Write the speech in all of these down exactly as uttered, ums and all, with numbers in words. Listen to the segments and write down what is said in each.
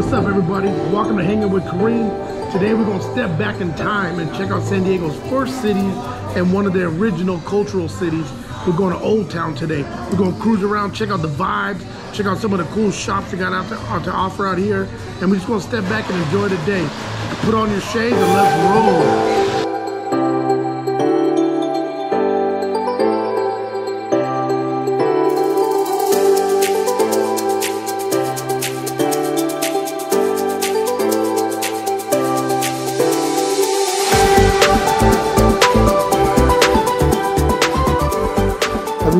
what's up everybody? Welcome to Hanging with Kareem. Today we're going to step back in time and check out San Diego's first city and one of their original cultural cities. We're going to Old Town today. We're going to cruise around, check out the vibes, check out some of the cool shops they got out to, out to offer out here. And we're just going to step back and enjoy the day. Put on your shades and let's roll.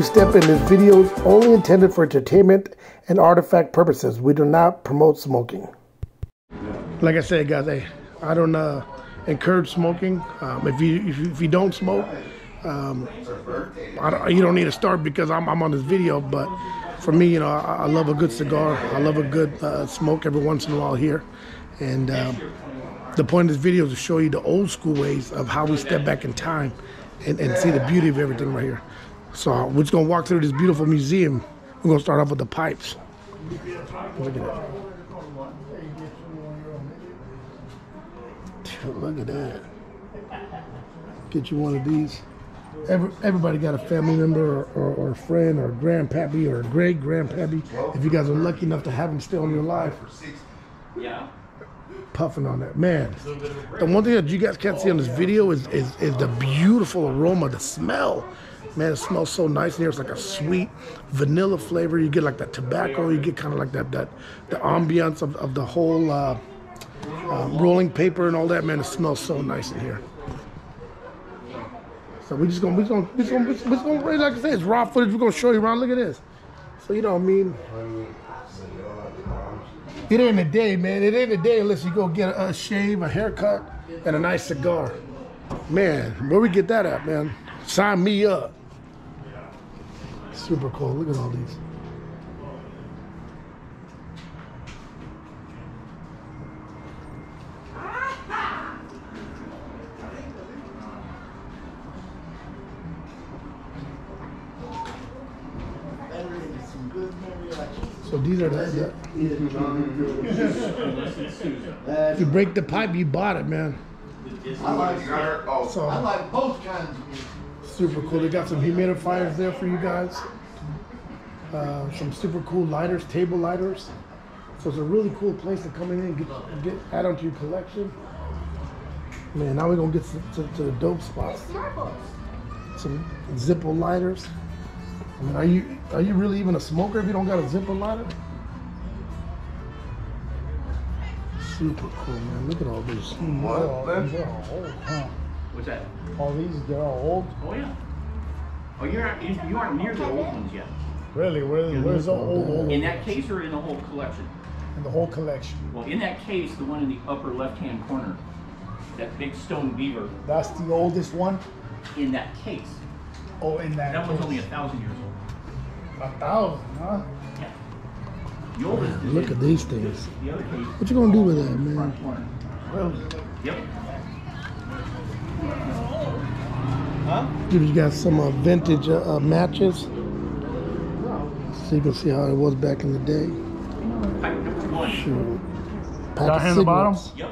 Step in. This video is only intended for entertainment and artifact purposes. We do not promote smoking. Like I said, guys, I, I don't uh, encourage smoking. Um, if you if you, if you don't smoke, um, I don't, you don't need to start because I'm I'm on this video. But for me, you know, I, I love a good cigar. I love a good uh, smoke every once in a while here, and um, the point of this video is to show you the old school ways of how we step back in time and and see the beauty of everything right here. So we're just gonna walk through this beautiful museum. We're gonna start off with the pipes. Look at that. Dude, look at that. Get you one of these. Every, everybody got a family member or, or, or a friend or a grandpappy or a great grandpappy. If you guys are lucky enough to have them still in your life. Yeah. Puffing on that, man. The one thing that you guys can't see on this video is is, is the beautiful aroma, the smell. Man, it smells so nice in here. It's like a sweet vanilla flavor. You get like that tobacco. You get kind of like that, that the ambiance of, of the whole uh, uh, rolling paper and all that. Man, it smells so nice in here. So we just gonna, we just gonna, we just gonna, we just gonna, like I said, it's raw footage. We're gonna show you around. Look at this. So you know what I mean? It ain't a day, man. It ain't a day unless you go get a shave, a haircut, and a nice cigar. Man, where we get that at, man? Sign me up. Super cool. Look at all these. So these are the, the you break the pipe, you bought it, man. I like her. Oh, so, I like both kinds of music. Super cool. They got some humidifiers there for you guys. Uh, some super cool lighters, table lighters. So it's a really cool place to come in and get, get add on to your collection. Man, now we're gonna get to, to, to the dope spots. Some Zippo lighters. I mean, are you are you really even a smoker if you don't got a Zippo lighter? Super cool, man. Look at all these. What? All, these are all old, huh? What's that? All these, they're all old. Oh yeah. Oh, you're not, you, you aren't near the old ones yet. Really? Where, where's where's the old old? In that case, or in the whole collection? In the whole collection. Well, in that case, the one in the upper left-hand corner, that big stone beaver. That's the oldest one. In that case. Oh, in that. That one's only a thousand years old. A thousand, huh? Yeah. Man, look at these things. What you gonna do with that, man? Really? Yep. Huh? Dude, you got some uh, vintage uh, uh, matches, so you can see how it was back in the day. Shoot. Got in the bottom. Yep.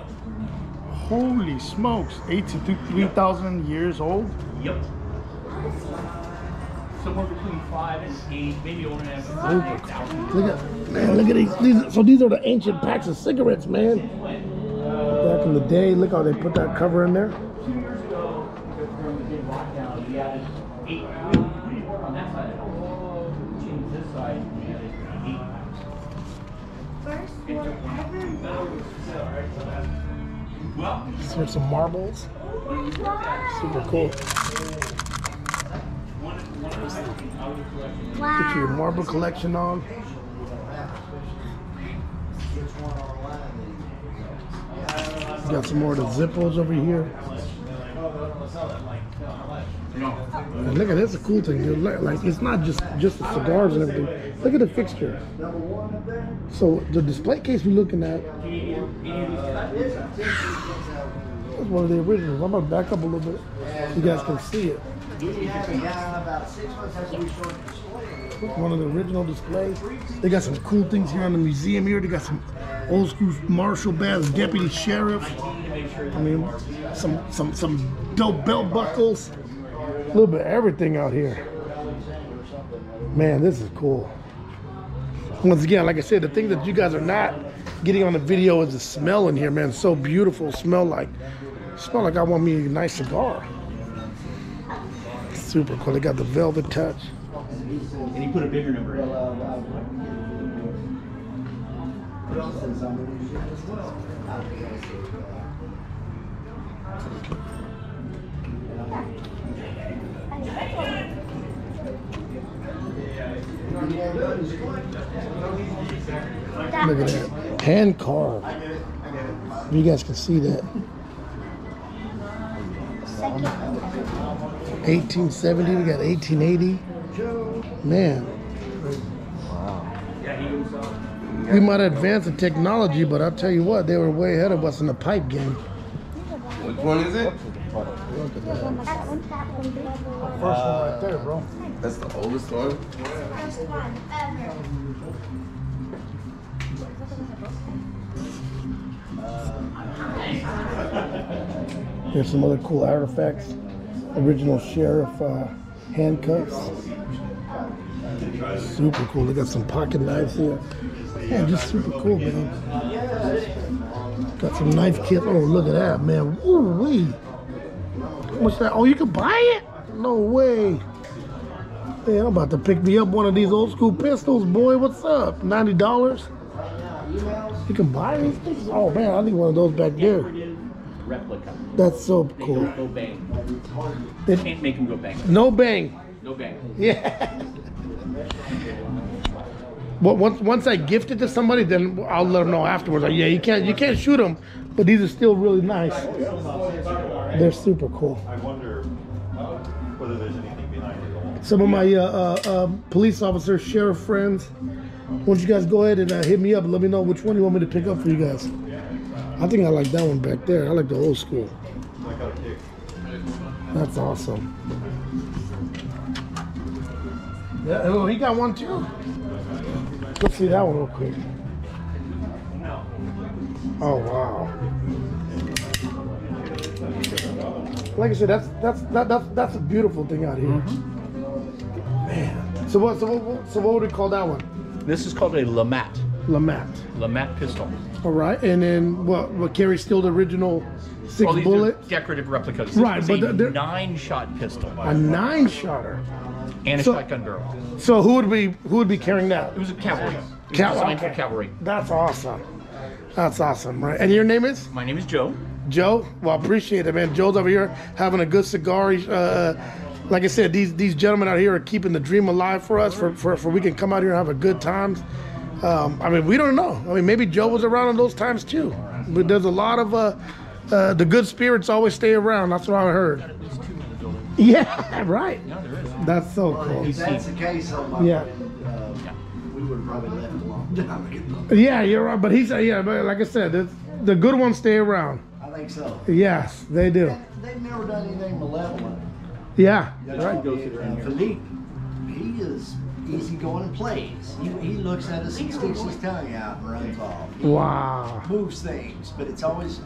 Holy smokes! eighty-three thousand yep. years old. Yep. Somewhere between five and eight, maybe over an hour. Look at, man, look at these, these. So these are the ancient packs of cigarettes, man. Back in the day, look how they put that cover in there. Two years ago, during the big lockdown, we added eight on that side. Change this side, we added eight packs. First one ever. Here's some marbles. Super cool. Wow. Get your marble collection on. Got some more of the Zippos over here. And look at that's a cool thing, dude. Like it's not just just the cigars and everything. Look at the fixture. So the display case we're looking at. That's one of the originals. I'm gonna back up a little bit so you guys can see it. One of the original displays. They got some cool things here on the museum here. They got some old school marshal bands, deputy sheriff. I mean, some some some dope belt buckles. A little bit of everything out here. Man, this is cool. Once again, like I said, the thing that you guys are not getting on the video is the smell in here, man. It's so beautiful. Smell like, smell like I want me a nice cigar. Super cool. They got the velvet touch. And he put a bigger number in. Look at that. Hand carved. You guys can see that. eighteen seventy, we got eighteen eighty. Man, wow. We might advance the technology, but I'll tell you what, they were way ahead of us in the pipe game. Which one is it? Look at that. First one right there, bro. That's the oldest one? First one ever. Here's some other cool artifacts. Original sheriff uh, handcuffs. Super cool. They got some pocket knives here. Yeah, just super cool, man. Got some knife kit. Oh, look at that, man. Woo-wee. What's that? Oh, you can buy it? No way. Hey, I'm about to pick me up one of these old school pistols, boy. What's up? ninety dollars? You can buy these things? Oh, man, I need one of those back there. Replica. That's so cool. They don't go bang. They can't make them go bang. No bang. No bang. Yeah. But once once I gift it to somebody, then I'll let them know afterwards. Like, yeah, you can't you can't shoot them, but these are still really nice. They're super cool. I wonder whether there's anything behind it. Some of my uh, uh, uh, police officer, sheriff friends, why don't you guys go ahead and uh, hit me up and let me know which one you want me to pick up for you guys. I think I like that one back there. I like the old school. That's awesome. Yeah, oh, he got one too. Let's see that one real quick. Oh wow! Like I said, that's that's that, that's that's a beautiful thing out here, mm-hmm. Man. So what so what so what would we call that one? This is called a LeMat. LeMat. LeMat pistol. All right, and then what? What carries still the original six well, bullet? Decorative replicas. This right, but a the, nine-shot pistol. A nine-shotter. And a so, shotgun barrel. So who would be who would be carrying that? It was a cavalry. It was Cav okay. for cavalry. That's awesome. That's awesome, right? And your name is? My name is Joe. Joe. Well, I appreciate it, man. Joe's over here having a good cigar. Uh, like I said, these these gentlemen out here are keeping the dream alive for us. For for, for we can come out here and have a good time. Um, I mean, we don't know. I mean, maybe Joe was around in those times too. But there's a lot of uh, uh, the good spirits always stay around. That's what I heard. Yeah, right. No, there is. That's so well, cool. If that's the case, oh yeah. Friend, uh, yeah, we would have probably left a long time ago. Yeah, you're right. But he said, yeah, but like I said, the, the good ones stay around. I think so. Yes, they do. They, they've never done anything malevolent. Yeah, that's right. And Philippe, he is easy going and plays. He, he looks at us and sticks his tongue out and runs off. He wow. Moves things, but it's always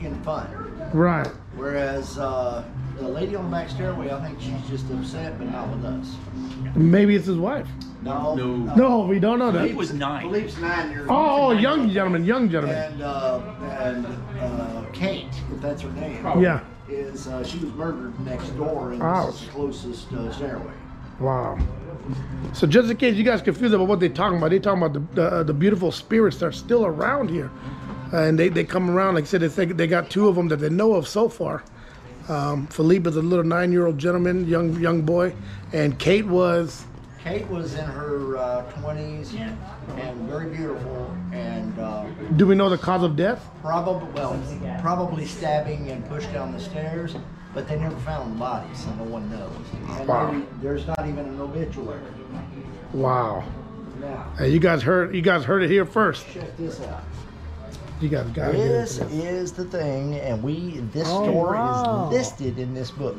in fun. Right. Whereas, uh, the lady on the back stairway, I think she's just upset, but not with us. Maybe it's his wife. No. No, no we don't know that. He was nine. Philippe's nine years old. Oh, nine young years. gentleman, young gentleman. And, uh, and uh, Kate, if that's her name. Probably. Yeah. Is, uh, she was murdered next door in the closest uh, stairway. Wow. So just in case you guys are confused about what they're talking about, they're talking about the, uh, the beautiful spirits that are still around here. Uh, and they, they come around, like I said, they, they got two of them that they know of so far. Um, Philippe is a little nine-year-old gentleman, young young boy, and Kate was. Kate was in her uh, twenties, yeah. And very beautiful. And uh, do we know the cause of death? Probably, well, probably stabbing and pushed down the stairs, but they never found the body, so no one knows. And wow. Maybe, there's not even an obituary. Wow. Now, hey, you guys heard you guys heard it here first. Check this out. You guys got this it. Is the thing, and we this oh, story wow. is listed in this book.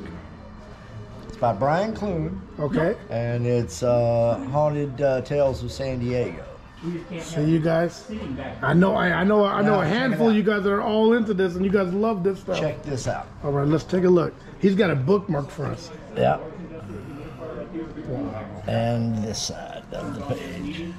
It's by Brian Clune. Okay. And it's uh, Haunted uh, Tales of San Diego. We just can't see you guys. I know, I, I know, I know no, a handful of you guys that are all into this, and you guys love this stuff. Check this out. All right, let's take a look. He's got a bookmark for us. Yeah. Wow. And this side of the page.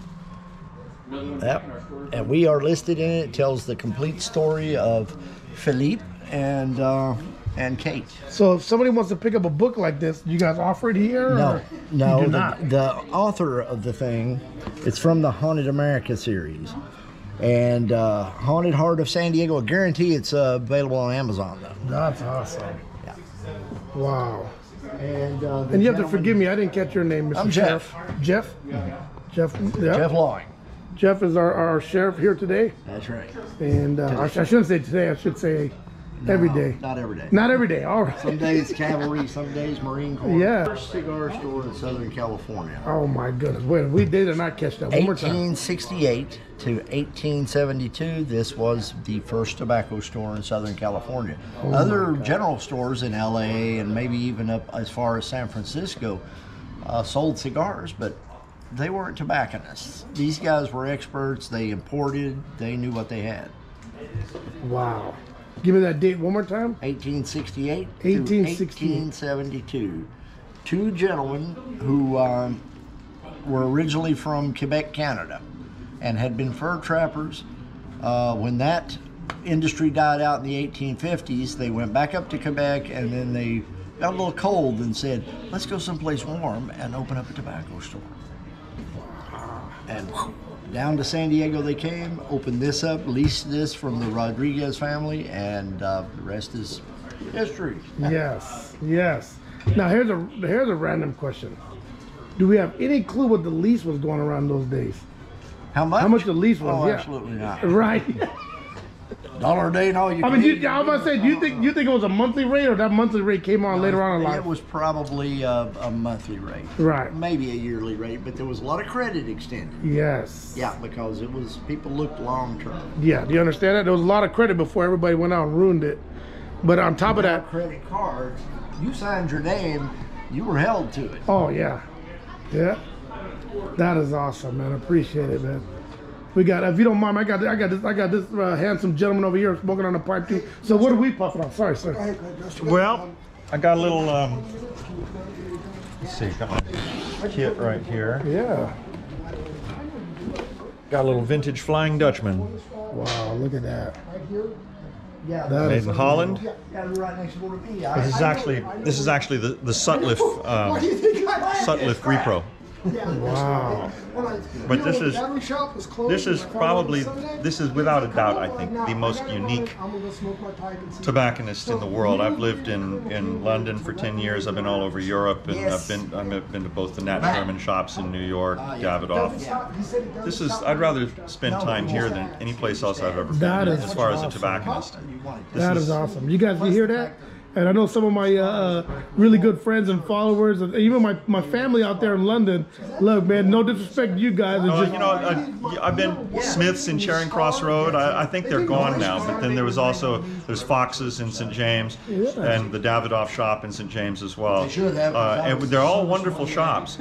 Yep. And we are listed in it. It tells the complete story of Philippe and uh, and Kate. So if somebody wants to pick up a book like this, do you guys offer it here? No, no. The, not? the author of the thing, it's from the Haunted America series, and uh, Haunted Heart of San Diego. I guarantee it's uh, available on Amazon though. That's awesome. Yeah. Wow. And uh, and you have to forgive me. I didn't catch your name, Mister I'm Jeff. Jeff. Mm-hmm. Jeff. Yeah. Jeff Lawing. Jeff is our, our sheriff here today. That's right. And uh, I shouldn't say today, I should say no, every day. Not every day. Not every day, all right. Some days cavalry, some days Marine Corps. Yeah. First cigar store in Southern California. Oh my goodness, wait, we did not catch that one more time. eighteen sixty-eight to eighteen seventy-two, this was the first tobacco store in Southern California. Oh, other general stores in L A and maybe even up as far as San Francisco uh, sold cigars, but they weren't tobacconists. These guys were experts. They imported. They knew what they had. Wow. Give me that date one more time. eighteen sixty-eight eighteen sixty-eight to eighteen seventy-two. Two gentlemen who um, were originally from Quebec, Canada, and had been fur trappers. Uh, when that industry died out in the eighteen fifties, they went back up to Quebec, and then they got a little cold and said, let's go someplace warm and open up a tobacco store. And down to San Diego they came, opened this up, leased this from the Rodriguez family, and uh, the rest is history. Yes, yes. Now here's a here's a random question. Do we have any clue what the lease was going around those days? How much? How much the lease was? Oh, yeah. Absolutely not. Right. Dollar a day and all you. I mean, you, I was about to say, do you think you think it was a monthly rate, or that monthly rate came on no, later on in life? It was probably a, a monthly rate, right? Maybe a yearly rate, but there was a lot of credit extended. Yes. Yeah, because it was people looked long term. Yeah, do you understand that? There was a lot of credit before everybody went out and ruined it. But on top Without of that, credit cards. You signed your name, you were held to it. Oh yeah, yeah. That is awesome, man. I appreciate it, man. We got, if you don't mind, I got, I got this, I got this uh, handsome gentleman over here smoking on a pipe too. So what are we puffing on? Sorry, sir. Well, I got a little, um, let's see, got my kit right here. Yeah. Got a little vintage Flying Dutchman. Wow, look at that. Yeah, that made in Holland. This is actually, this is actually the the Sutliff um, Sutliff repro. Wow. But this is this is probably this is without a doubt, I think, the most unique tobacconist in the world. I've lived in in London for ten years. I've been all over Europe, and I've been I've been to both the Nat Sherman shops in New York, Davidoff. This is I'd rather spend time here than any place else I've ever been as far as a tobacconist. That is awesome. You guys, you hear that? And I know some of my uh, really good friends and followers, and even my, my family out there in London. Look, man, no disrespect to you guys. It's uh, just, you know, I, I've been Smith's in Charing Cross Road. I, I think they're gone now. But then there was also, there's Fox's in Saint James, and the Davidoff shop in Saint James as well. Uh, and they're all wonderful shops.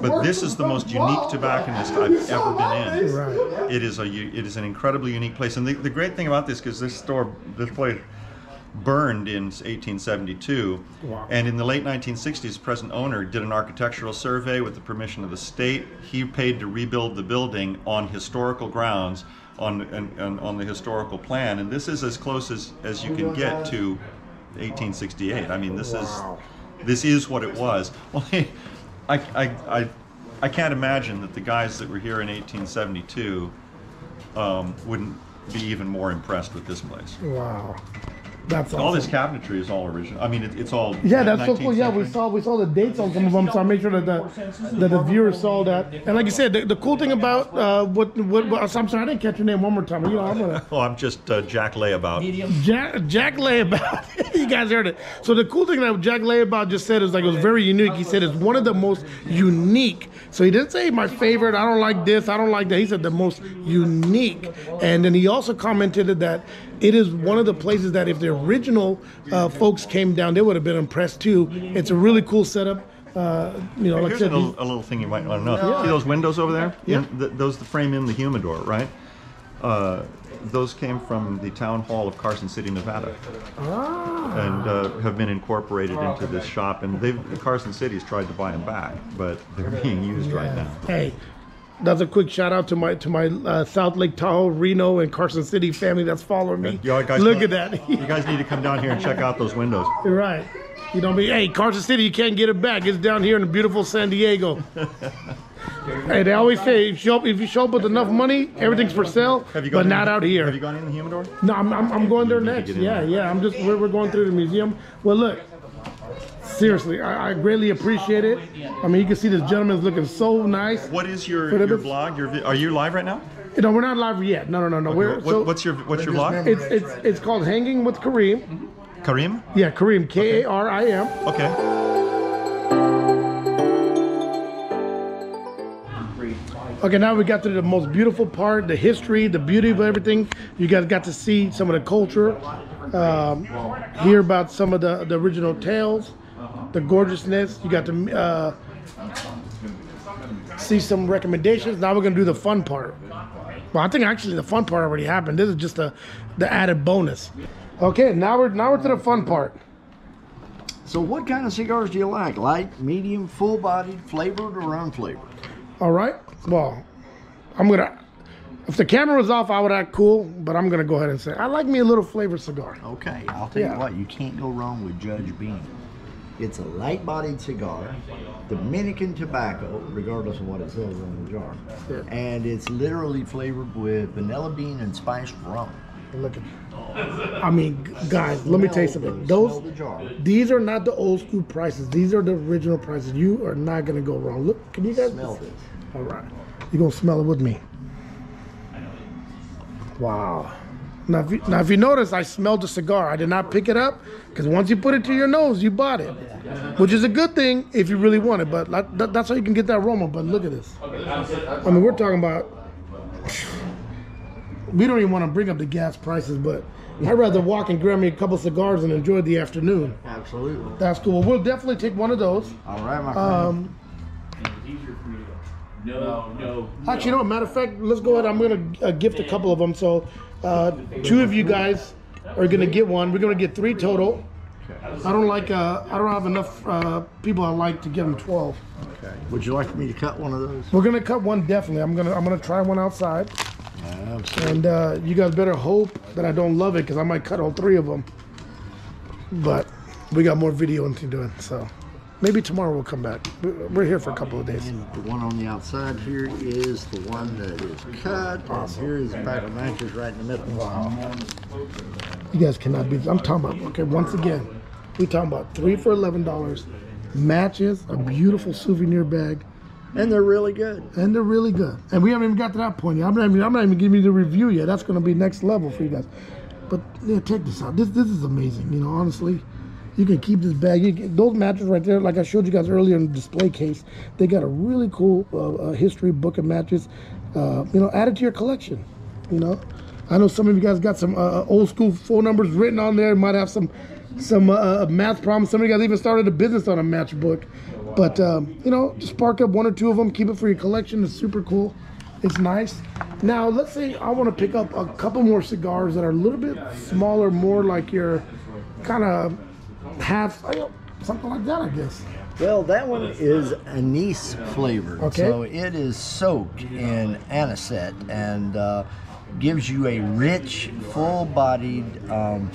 But this is the most unique tobacconist I've ever been in. It is a it is an incredibly unique place. And the, the great thing about this, because this store, this place, burned in eighteen seventy-two. Wow. And in the late nineteen sixties, present owner did an architectural survey with the permission of the state. He paid to rebuild the building on historical grounds, on on, on the historical plan, and this is as close as, as you can get to eighteen sixty-eight. I mean, this wow. is this is what it was. Well, I, I, I, I can't imagine that the guys that were here in eighteen seventy-two um, wouldn't be even more impressed with this place. Wow. That's all awesome. This cabinetry is all original. I mean, it, it's all yeah. That's so cool. Yeah, we saw we saw the dates on some of them, so I made sure that the that the viewers saw that. And like you said, the, the cool thing about uh, what, what what I'm sorry, I didn't catch your name one more time. You know, I'm gonna. Oh, I'm just uh, Jack Layabout. Jack Jack Layabout. You guys heard it. So the cool thing that Jack Layabout just said is like it was very unique. He said it's one of the most unique. So he didn't say my favorite. I don't like this. I don't like that. He said the most unique. And then he also commented that it is one of the places that if the original uh, folks came down, they would have been impressed too. It's a really cool setup. Uh, you know, hey, like here's said, a, little, a little thing you might want to know. Yeah. See those windows over there? Yeah. In, the, those the frame in the humidor, right? Uh, those came from the town hall of Carson City, Nevada, ah. and uh, have been incorporated into this shop. And they've, Carson City's tried to buy them back, but they're being used yeah. right now. Hey, another quick shout out to my to my uh, South Lake Tahoe, Reno, and Carson City family that's following me. You guys Look at that! You guys need to come down here and check out those windows. You're right. You know what I mean? Hey, Carson City, you can't get it back. It's down here in the beautiful San Diego. Hey, they always say, if you, up, if you show up with enough money, everything's for sale, but not out here. Have you gone in the humidor? No, I'm, I'm, I'm going there next. Yeah, yeah, I'm just, we're, we're going through the museum. Well, look, seriously, I, I greatly appreciate it. I mean, you can see this gentleman's looking so nice. What is your, your blog? Your, are you live right now? No, we're not live yet. No, no, no, no. Okay, we're, what, so, what's your, what's your blog? It's, it's, it's called Hanging with Kareem. Mm-hmm. Kareem? Yeah, Kareem. K A R I M. Okay. Okay, now we got to the most beautiful part, the history, the beauty of everything. You guys got to see some of the culture, um, hear about some of the, the original tales, the gorgeousness. You got to uh, see some recommendations. Now we're going to do the fun part. Well, I think actually the fun part already happened. This is just a, the added bonus. Okay, now we're now we're to the fun part. So what kind of cigars do you like? Light, medium, full-bodied, flavored, or unflavored? All right. Well, I'm gonna. If the camera was off, I would act cool, but I'm gonna go ahead and say I like me a little flavored cigar. Okay, I'll tell yeah. you what. You can't go wrong with Judge Bean. It's a light-bodied cigar, Dominican tobacco, regardless of what it says on the jar, yeah. and it's literally flavored with vanilla bean and spiced rum. Look at. I mean, guys, let me tell you something. Those, these are not the old school prices. These are the original prices. You are not gonna go wrong. Look, can you guys smell this? All right, you're gonna smell it with me. Wow. Now, if you, now if you notice, I smelled the cigar. I did not pick it up because once you put it to your nose, you bought it, which is a good thing if you really want it. But that, that's how you can get that aroma. But look at this. I mean, we're talking about. We don't even want to bring up the gas prices, but I'd rather walk and grab me a couple cigars and enjoy the afternoon. Absolutely. That's cool. Well, we'll definitely take one of those. All right, my friend. Um, no, no. Actually, you know what? Matter of fact, let's go ahead. I'm going to uh, gift a couple of them. So uh, two of you guys are going to get one. We're going to get three total. I don't like. Uh, I don't have enough uh, people I like to give them twelve. Okay. Would you like me to cut one of those? We're going to cut one definitely. I'm going to. I'm going to try one outside. Absolutely. And uh, you guys better hope that I don't love it because I might cut all three of them. But we got more video to do, so maybe tomorrow we'll come back. We're here for a couple of days. And the one on the outside here is the one that is cut. Awesome. Here is a pack of matches right in the middle. Wow. You guys cannot be. I'm talking about. Okay, once again, we're talking about three for eleven dollars. Matches, a beautiful souvenir bag. And they're really good. And they're really good. And we haven't even got to that point yet. I'm not even, I'm not even giving you the review yet. That's going to be next level for you guys. But yeah, check this out. This this is amazing. You know, honestly, you can keep this bag. You can, those matches right there, like I showed you guys earlier in the display case, they got a really cool uh, history book of matches. Uh, you know, add it to your collection. You know, I know some of you guys got some uh, old school phone numbers written on there. You might have some some uh, math problems. Some of you guys even started a business on a matchbook. But, um, you know, just spark up one or two of them. Keep it for your collection. It's super cool. It's nice. Now, let's say I want to pick up a couple more cigars that are a little bit smaller, more like your kind of half, something like that, I guess. Well, that one is anise flavored. Okay. So it is soaked in anisette and uh, gives you a rich, full-bodied um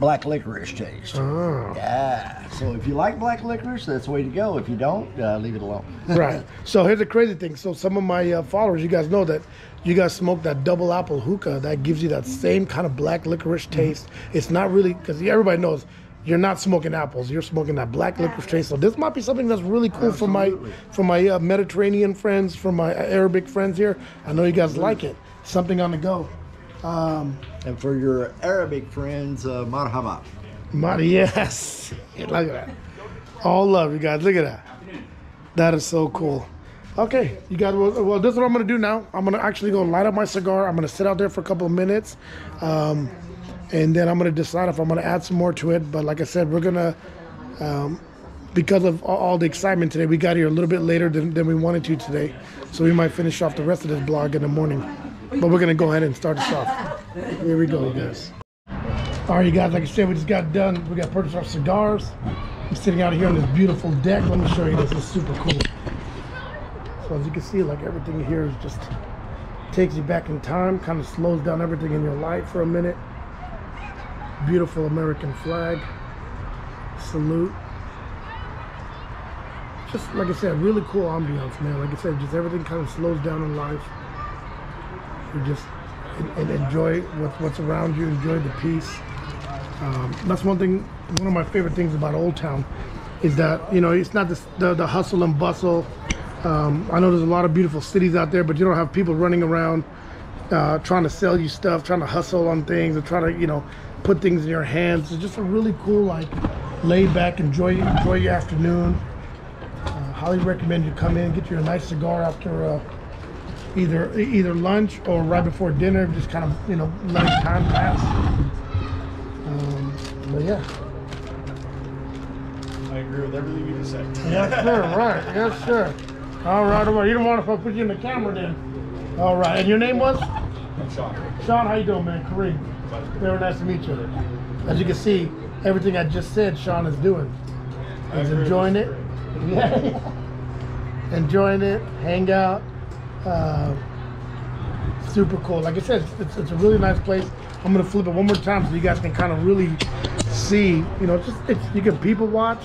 black licorice taste. Oh. Yeah. So if you like black licorice, that's the way to go. If you don't, uh, leave it alone. Right. So here's the crazy thing. So some of my uh, followers, you guys know that you guys smoke that double apple hookah that gives you that same kind of black licorice taste. Mm-hmm. It's not really, because everybody knows you're not smoking apples. You're smoking that black licorice taste. So this might be something that's really cool. Absolutely. for my for my uh, Mediterranean friends, for my Arabic friends here. I know you guys Absolutely. like it. Something on the go. Um, and for your Arabic friends, uh, marhaba. Mar yes. Look at that. All love, you guys. Look at that. That is so cool. Okay, you guys. Well, well this is what I'm going to do now. I'm going to actually go light up my cigar. I'm going to sit out there for a couple of minutes. Um, and then I'm going to decide if I'm going to add some more to it. But like I said, we're going to um, because of all the excitement today. We got here a little bit later than, than we wanted to today, so we might finish off the rest of this blog in the morning. But we're gonna go ahead and start this off. Here we go, guys. All right, you guys, like I said, we just got done. We got purchased our cigars. I'm sitting out here on this beautiful deck. Let me show you this, it's super cool. So as you can see, like everything here is just takes you back in time, kind of slows down everything in your life for a minute. Beautiful American flag, salute. Just like I said, really cool ambiance, man. Like I said, just everything kind of slows down in life. You just and, and enjoy what, what's around you, enjoy the peace. Um, that's one thing, one of my favorite things about Old Town is that, you know, it's not this, the, the hustle and bustle. Um, I know there's a lot of beautiful cities out there, but you don't have people running around uh, trying to sell you stuff, trying to hustle on things, or trying to, you know, put things in your hands. It's just a really cool, like, laid back, enjoy, enjoy your afternoon. Uh, highly recommend you come in, get you a nice cigar after uh, either either lunch or right before dinner. Just kind of, you know, let time pass. Um, but yeah. I agree with everything you just said. Yes, sir. Right. Yes, sir. All right, all right. You don't want if I put you in the camera then. All right. And your name was? I'm Sean. Sean, how you doing, man? Kareem. Very nice to meet you. As you can see, everything I just said, Sean is doing. He's enjoying it. Yeah. Enjoying it. Hang out. Uh, super cool. Like I said, it's, it's a really nice place. I'm going to flip it one more time so you guys can kind of really see. You know, just it's, you can people watch.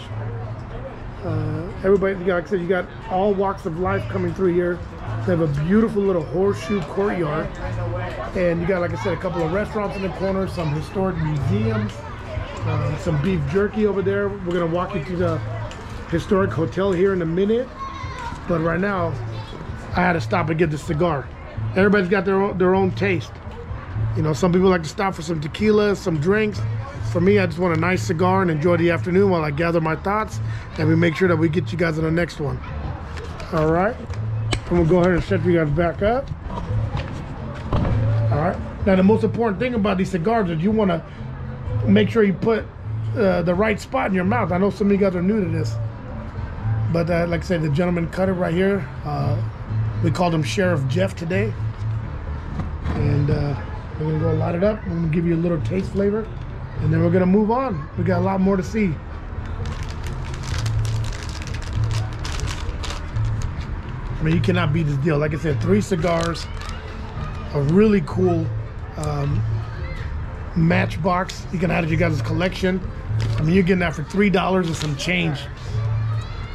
Uh, everybody, like I said, you got all walks of life coming through here. They have a beautiful little horseshoe courtyard, and you got, like I said, a couple of restaurants in the corner, some historic museums, uh, some beef jerky over there. We're gonna walk you through the historic hotel here in a minute, but right now, I had to stop and get the cigar. Everybody's got their own, their own taste. You know, some people like to stop for some tequila, some drinks. For me, I just want a nice cigar and enjoy the afternoon while I gather my thoughts, and we make sure that we get you guys on the next one. All right, I'm gonna go ahead and set you guys back up. All right, now the most important thing about these cigars is you want to make sure you put uh, the right spot in your mouth. I know some of you guys are new to this, but uh, like I said, the gentleman cut it right here. Uh, we called him Sheriff Jeff today, and uh, we're gonna go light it up. I'm gonna give you a little taste flavor, and then we're gonna move on. We got a lot more to see. I mean, you cannot beat this deal. Like I said, three cigars, a really cool um, matchbox. You can add it to your guys' collection. I mean, you're getting that for three dollars and some change.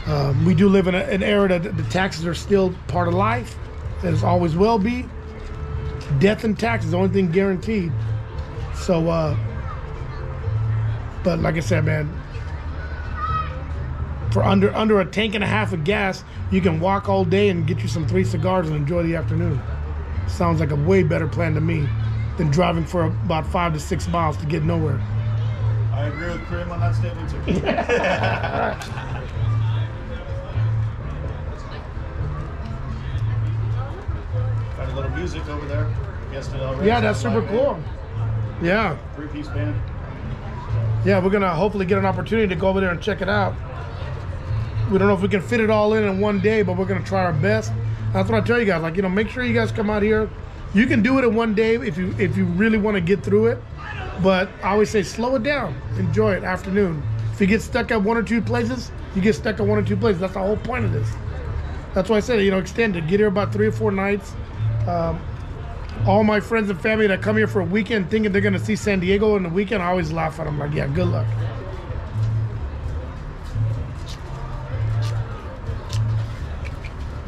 Um, we do live in a, an era that the taxes are still part of life, as always will be. Death and taxes, the only thing guaranteed. So, uh, but like I said, man, for under under a tank and a half of gas, you can walk all day and get you some three cigars and enjoy the afternoon. Sounds like a way better plan to me than driving for about five to six miles to get nowhere. I agree with Kareem on that statement too. Got a little music over there. Guessed it already. Yeah, that's super cool. Band. Yeah. Three-piece band. Yeah, we're gonna hopefully get an opportunity to go over there and check it out. We don't know if we can fit it all in in one day, but we're gonna try our best. That's what I tell you guys, like, you know, make sure you guys come out here. You can do it in one day if you if you really want to get through it, but I always say slow it down, enjoy it afternoon. If you get stuck at one or two places, you get stuck at one or two places. That's the whole point of this. That's why I said, you know, extend it. Get here about three or four nights. Um, all my friends and family that come here for a weekend thinking they're gonna see San Diego in the weekend, I always laugh at them. I'm like, yeah, good luck.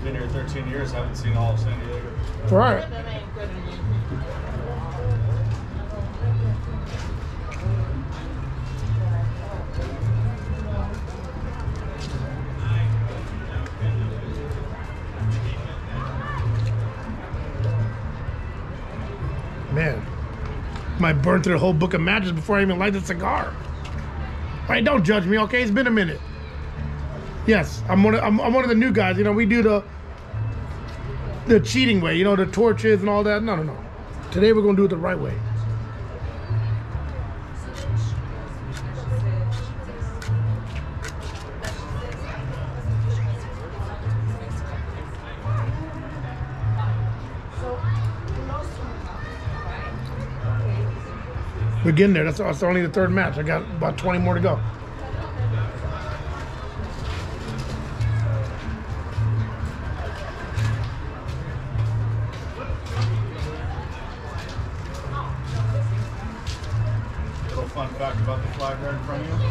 Been here thirteen years, haven't seen all of San Diego. Right. Man, might burn through the whole book of matches before I even light the cigar. Hey, don't judge me, okay? It's been a minute. Yes, I'm one of I'm, I'm one of the new guys. You know, we do the the cheating way. You know, the torches and all that. No, no, no. Today we're gonna do it the right way. We're getting there. That's, that's only the third match. I got about twenty more to go. Little fun fact about the flag right in front of you.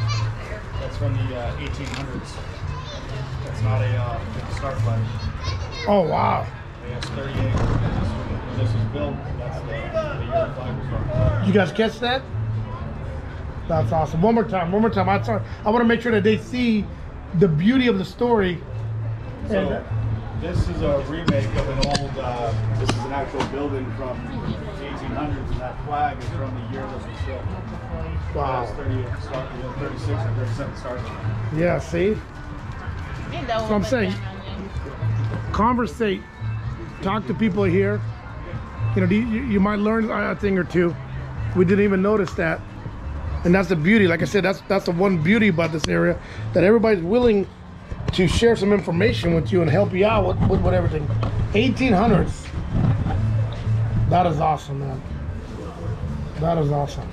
That's from the uh, eighteen hundreds. That's not a uh, star flag. Oh, wow. Yes, thirty-eight. This is built. That's the, the year flag. You guys catch that? That's awesome. One more time. One more time. I, saw, I want to make sure that they see the beauty of the story. So and, uh, this is a remake of an old. Uh, this is an actual building from the eighteen hundreds, and that flag is from the year this was built. Wow. That's thirty-six and thirty-seven starts. Yeah. See. That's what I'm saying. Conversate. Talk to people here. You know, you might learn a thing or two. We didn't even notice that, and that's the beauty. Like I said, that's that's the one beauty about this area, that everybody's willing to share some information with you and help you out with, with, with everything. eighteen hundreds. That is awesome, man. That is awesome.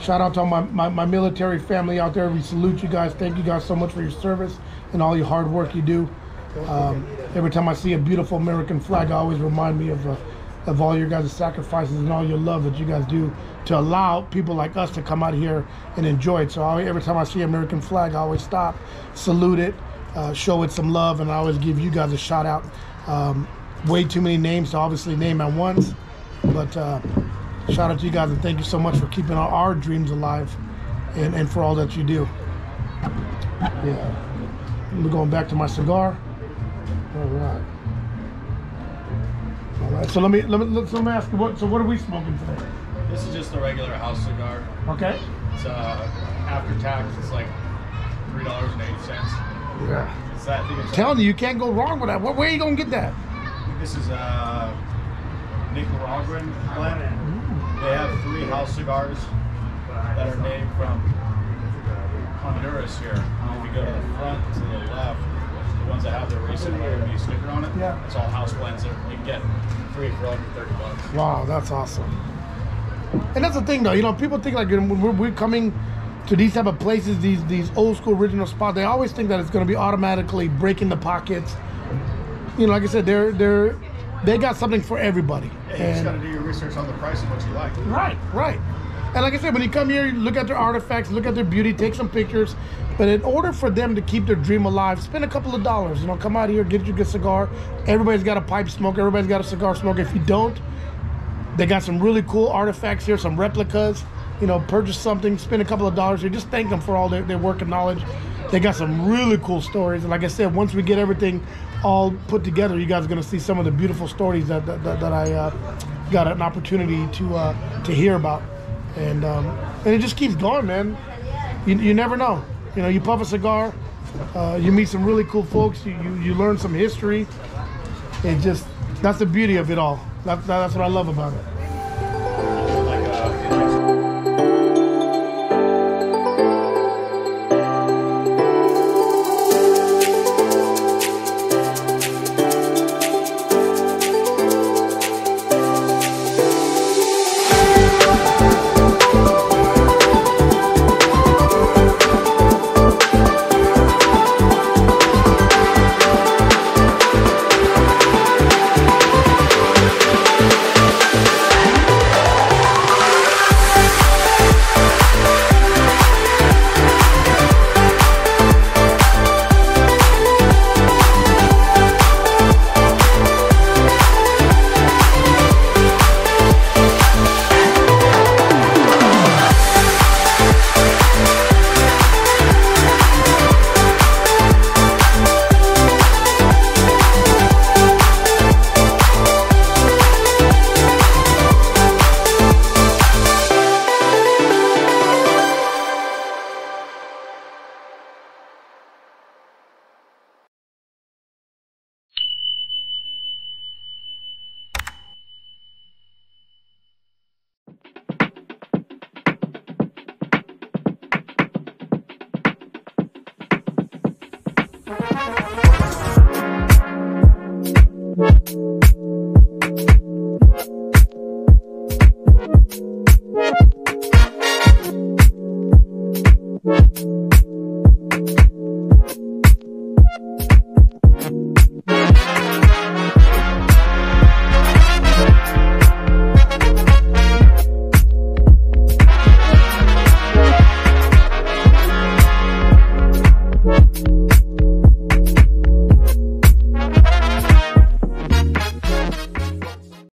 Shout out to all my, my, my military family out there. We salute you guys. Thank you guys so much for your service and all your hard work you do. Um, every time I see a beautiful American flag, I always remind me of uh, of all your guys' sacrifices and all your love that you guys do to allow people like us to come out here and enjoy it. So I, every time I see an American flag, I always stop, salute it, uh, show it some love, and I always give you guys a shout out. Um, way too many names to obviously name at once, but uh, shout out to you guys, and thank you so much for keeping our, our dreams alive and, and for all that you do. Yeah, we're going back to my cigar. All right. All right. So let me let me let me ask you. What, so what are we smoking today? This is just the regular house cigar. Okay. It's uh, after tax. It's like three dollars and eighty cents. Yeah. It's that. I think it's Telling like, you, you can't go wrong with that. Where, where are you gonna get that? This is uh, Nicaraguan blend. They have three house cigars that are made from Honduras here. And if you go to the front to the left, the ones that have the recent Miami sticker on it, yeah, it's all house blends. You can get three for under thirty bucks. Wow, that's awesome. And that's the thing, though. You know, people think like when we're coming to these type of places, these these old school original spots, they always think that it's going to be automatically breaking the pockets. You know, like I said, they're they're they got something for everybody. Yeah, you and, just got to do your research on the price and what you like. Right, right. And like I said, when you come here, you look at their artifacts, look at their beauty, take some pictures. But in order for them to keep their dream alive, spend a couple of dollars. You know, come out here, get you a good cigar. Everybody's got a pipe smoke. Everybody's got a cigar smoke. If you don't, they got some really cool artifacts here, some replicas. You know, purchase something, spend a couple of dollars here. Just thank them for all their, their work and knowledge. They got some really cool stories. And like I said, once we get everything all put together, you guys are going to see some of the beautiful stories that, that, that, that I uh, got an opportunity to, uh, to hear about. And um, and it just keeps going, man. You, you never know. You know, you puff a cigar, uh, you meet some really cool folks, you, you, you learn some history. It just, that's the beauty of it all. That, that, that's what I love about it.